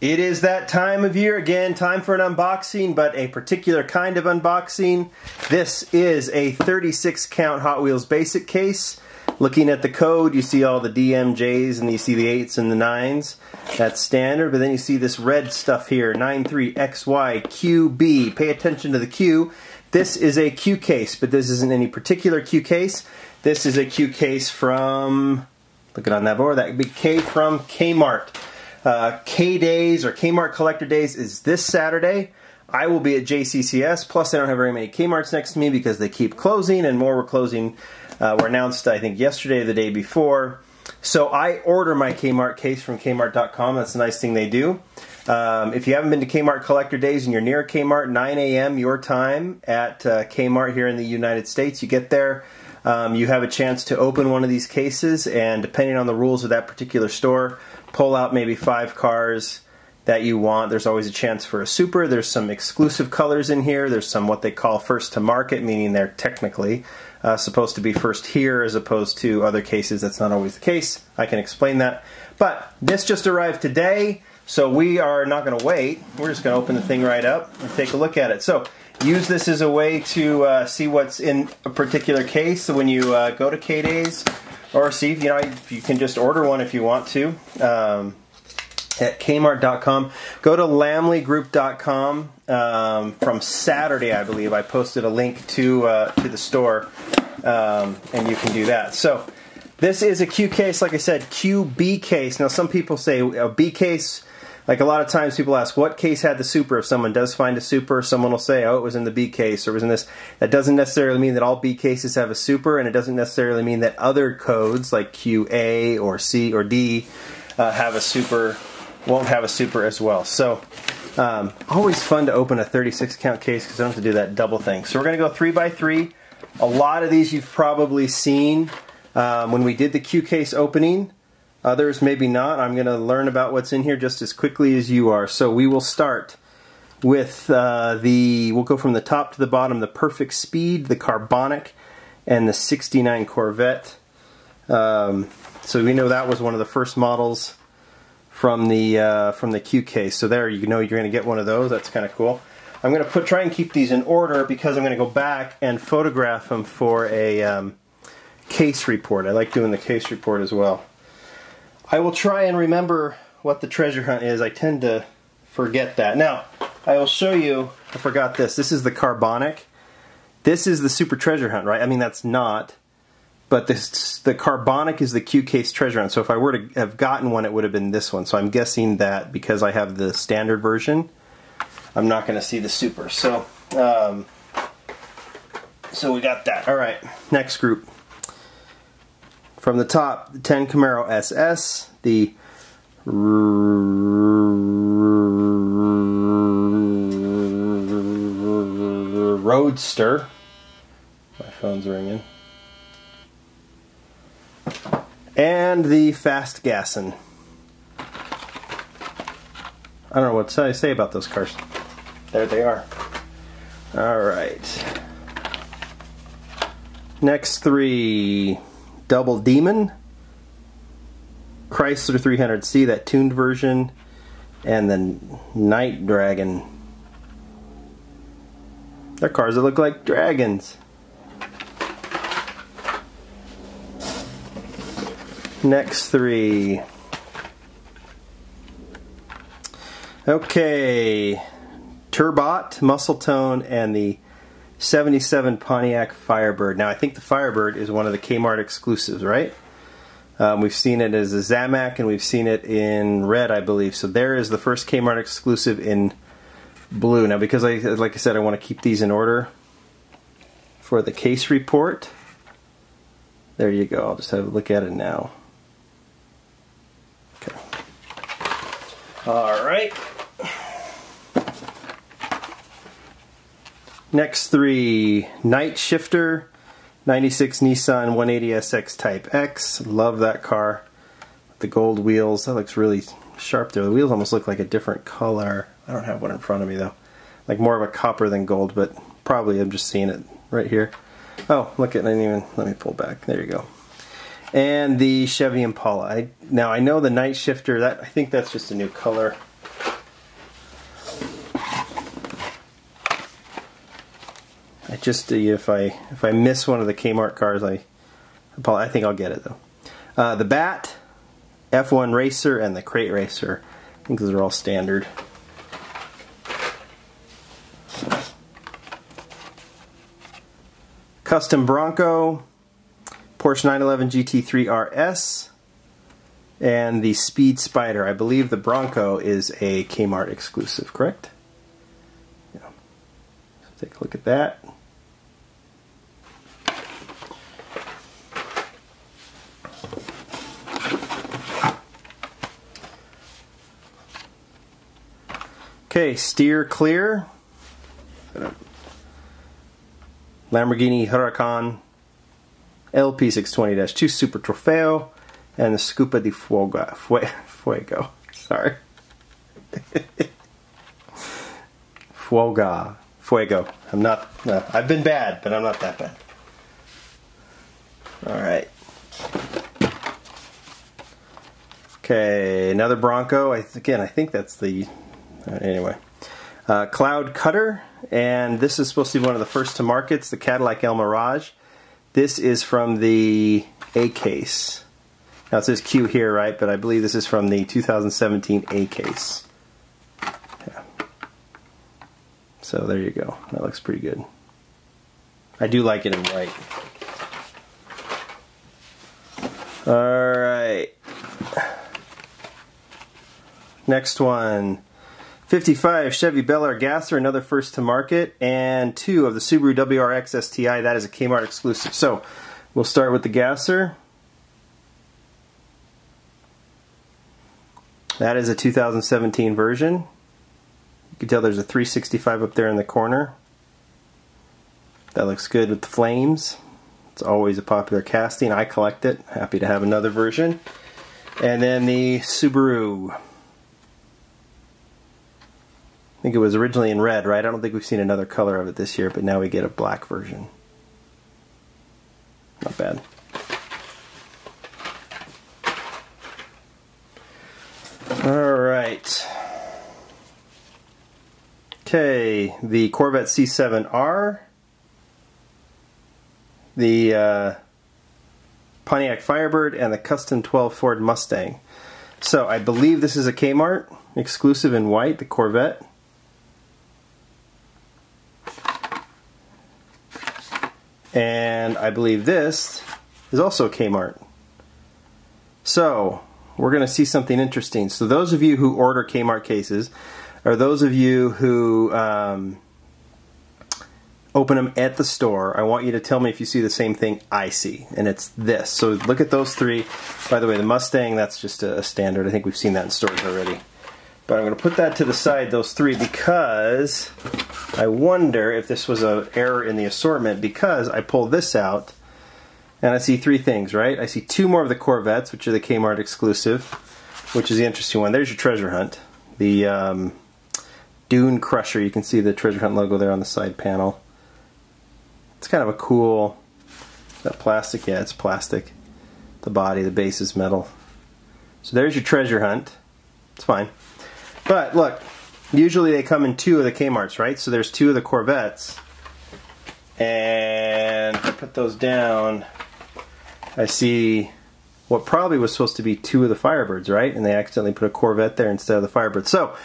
It is that time of year again, time for an unboxing, but a particular kind of unboxing. This is a 36 count Hot Wheels basic case. Looking at the code, you see all the DMJs and you see the 8s and the 9s. That's standard, but then you see this red stuff here, 93XYQB. Pay attention to the Q. This is a Q case, but this isn't any particular Q case. This is a Q case from, look it on that board, that would be K from Kmart. K Days or Kmart Collector Days is this Saturday. I will be at JCCS, plus I don't have very many Kmarts next to me because they keep closing, and more were closing, were announced I think yesterday or the day before. So I order my Kmart case from Kmart.com. That's a nice thing they do. If you haven't been to Kmart Collector Days and you're near Kmart, 9 a.m. your time at Kmart here in the United States, you get there. You have a chance to open one of these cases, and depending on the rules of that particular store, pull out maybe 5 cars that you want. There's always a chance for a super. There's some exclusive colors in here. There's some what they call first to market, meaning they're technically supposed to be first here as opposed to other cases. That's not always the case. I can explain that. But this just arrived today, so we are not going to wait. We're just going to open the thing right up and take a look at it. So use this as a way to see what's in a particular case. So when you go to K-Days, or see, you know, you can just order one if you want to. At Kmart.com. Go to LamleyGroup.com. From Saturday, I believe, I posted a link to the store, and you can do that. So this is a Q case, like I said, QB case. Now some people say a B case, like a lot of times people ask, what case had the super? If someone does find a super, someone will say, oh, it was in the B case, or it was in this. That doesn't necessarily mean that all B cases have a super, and it doesn't necessarily mean that other codes like QA or C or D have a super. Won't have a super as well. So always fun to open a 36 count case because I don't have to do that double thing. So we're going to go 3x3. A lot of these you've probably seen when we did the Q case opening. Others maybe not. I'm going to learn about what's in here just as quickly as you are. So we will start with we'll go from the top to the bottom, the Perfect Speed, the Carbonic, and the 69 Corvette. So we know that was one of the first models from the Q case. So there, you know, you're going to get one of those. That's kind of cool. I'm going to try and keep these in order because I'm going to go back and photograph them for a case report. I like doing the case report as well. I will try and remember what the treasure hunt is. I tend to forget that. Now, I will show you, I forgot this. This is the Carbonic. This is the super treasure hunt, right? I mean, that's not. But this, the Carbonic is the Q case treasure hunt. So if I were to have gotten one, it would have been this one. So I'm guessing that because I have the standard version, I'm not going to see the super. So, so we got that. All right, next group. From the top, the 10 Camaro SS, the Roadster. My phone's ringing. And the Fast Gassin. I don't know what to say about those cars. There they are. Alright. Next three. Double Demon. Chrysler 300C, that tuned version. And then Night Dragon. They're cars that look like dragons. Next three. Okay, Turbot, Muscle Tone, and the 77 Pontiac Firebird. Now I think the Firebird is one of the Kmart exclusives, right? We've seen it as a Zamak and we've seen it in red, I believe. So there is the first Kmart exclusive in blue. Now because, like I said, I want to keep these in order for the case report. There you go. I'll just have a look at it now. Alright. Next three. Night Shifter, 96 Nissan 180SX Type X. Love that car. The gold wheels. That looks really sharp there. The wheels almost look like a different color. I don't have one in front of me though. Like more of a copper than gold, but probably I'm just seeing it right here. Oh, look at, I didn't even, let me pull back. There you go. And the Chevy Impala. Now I know the Night Shifter, that I think that's just a new color. just if I miss one of the Kmart cars, I think I'll get it though. The Bat, F1 Racer, and the Crate Racer. I think those are all standard. Custom Bronco, Porsche 911 GT3 RS, and the Speed Spider. I believe the Bronco is a Kmart exclusive, correct? Yeah. So take a look at that. Okay, steer clear. Lamborghini Huracan LP620-2 Super Trofeo, and the Scupa de Fuego. Sorry. Fuego. I'm not, I've been bad, but I'm not that bad. Alright. Okay, another Bronco. I think that's the, anyway. Cloud Cutter, and this is supposed to be one of the first to markets, the Cadillac El Mirage. This is from the A case. Now it says Q here, right? But I believe this is from the 2017 A case. Yeah. So there you go. That looks pretty good. I do like it in white. All right. Next one. 55 Chevy Bel Air Gasser, another first to market, and 2 of the Subaru WRX STI. That is a Kmart exclusive. So we'll start with the Gasser. That is a 2017 version. You can tell there's a 365 up there in the corner. That looks good with the flames. It's always a popular casting. I collect it. Happy to have another version. And then the Subaru. I think it was originally in red, right? I don't think we've seen another color of it this year, but now we get a black version. Not bad. Alright. Okay, the Corvette C7R, the Pontiac Firebird, and the Custom 12 Ford Mustang. So I believe this is a Kmart exclusive in white, the Corvette. And I believe this is also Kmart. So we're going to see something interesting. So those of you who order Kmart cases, or those of you who open them at the store, I want you to tell me if you see the same thing I see, and it's this. So look at those three. By the way, the Mustang, that's just a standard. I think we've seen that in stores already. But I'm going to put that to the side, those three, because I wonder if this was an error in the assortment, because I pulled this out and I see three things, right? I see 2 more of the Corvettes, which are the Kmart exclusive, which is the interesting one. There's your treasure hunt. The Dune Crusher, you can see the treasure hunt logo there on the side panel. It's kind of a cool, is that plastic? Yeah, it's plastic. The body, the base is metal. So there's your treasure hunt. It's fine. But look, usually they come in 2 of the Kmarts, right? So there's 2 of the Corvettes. And if I put those down, I see what probably was supposed to be 2 of the Firebirds, right? And they accidentally put a Corvette there instead of the Firebird. So,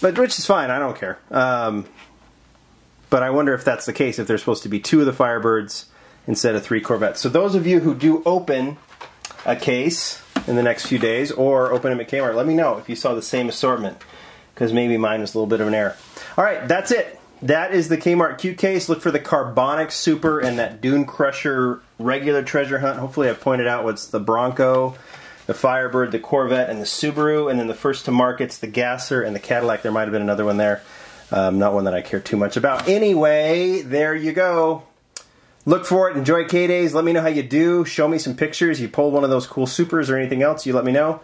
but which is fine, I don't care. But I wonder if that's the case, if there's supposed to be 2 of the Firebirds instead of 3 Corvettes. So those of you who do open a case in the next few days, or open them at Kmart, let me know if you saw the same assortment, because maybe mine was a little bit of an error. Alright, that's it. That is the Kmart Q case. Look for the Carbonic Super and that Dune Crusher regular treasure hunt. Hopefully I pointed out what's the Bronco, the Firebird, the Corvette, and the Subaru, and then the first to market's the Gasser and the Cadillac. There might have been another one there. Not one that I care too much about. Anyway, there you go. Look for it. Enjoy K-Days. Let me know how you do. Show me some pictures. You pulled one of those cool supers or anything else, you let me know.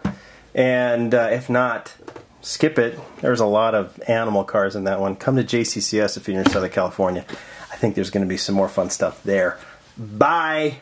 And if not, skip it. There's a lot of animal cars in that one. Come to JCCS if you're in Southern California. I think there's going to be some more fun stuff there. Bye!